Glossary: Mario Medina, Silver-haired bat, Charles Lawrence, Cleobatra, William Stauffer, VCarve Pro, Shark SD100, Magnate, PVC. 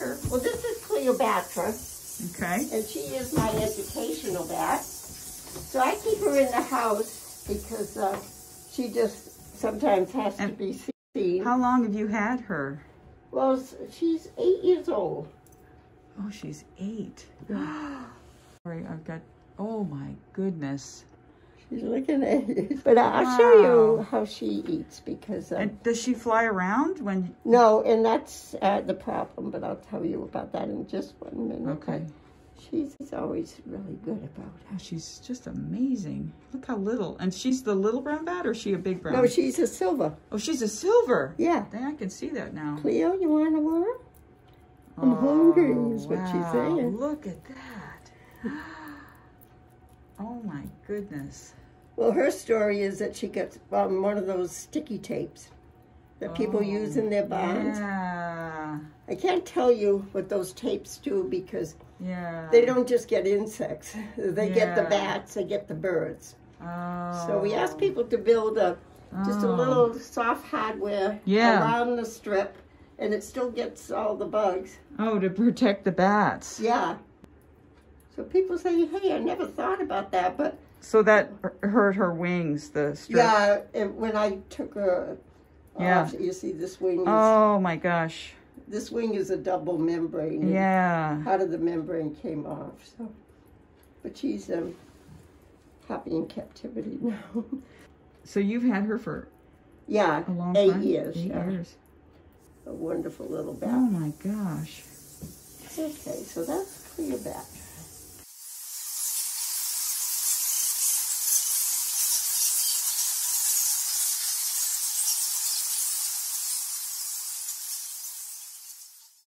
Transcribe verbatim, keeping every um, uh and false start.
Well, this is Cleobatra. Okay. And she is my educational bat. So I keep her in the house because uh, she just sometimes has and to be seen. How long have you had her? Well, she's eight years old. Oh, she's eight. Yeah. Sorry, I've got, oh my goodness. She's looking at you. But I'll wow. show you how she eats because... Um, and does she fly around when... No, and that's uh, the problem, but I'll tell you about that in just one minute. Okay. She's always really good about it. Oh, she's just amazing. Look how little. And she's the little brown bat or is she a big brown? No, she's a silver. Oh, she's a silver? Yeah. Then I can see that now. Cleo, you want to worm? I'm oh, hungry is wow. what she's saying. Look at that. Oh, my goodness. Well, her story is that she got um, one of those sticky tapes that oh, people use in their barns. Yeah. I can't tell you what those tapes do because yeah. they don't just get insects. They yeah. get the bats, they get the birds. Oh. So we asked people to build a just oh. a little soft hardware yeah. around the strip, and it still gets all the bugs. Oh, to protect the bats. Yeah. So people say, hey, I never thought about that, but... So that hurt her wings, the strip. Yeah, and when I took her... Yeah. Oh, you see, this wing is... Oh, my gosh. This wing is a double membrane. Yeah. Part of the membrane came off, so... But she's um, happy in captivity now. So you've had her for... Yeah, a long eight time? years. Eight yeah. years. A wonderful little bat. Oh, my gosh. Okay, so that's Cleobatra.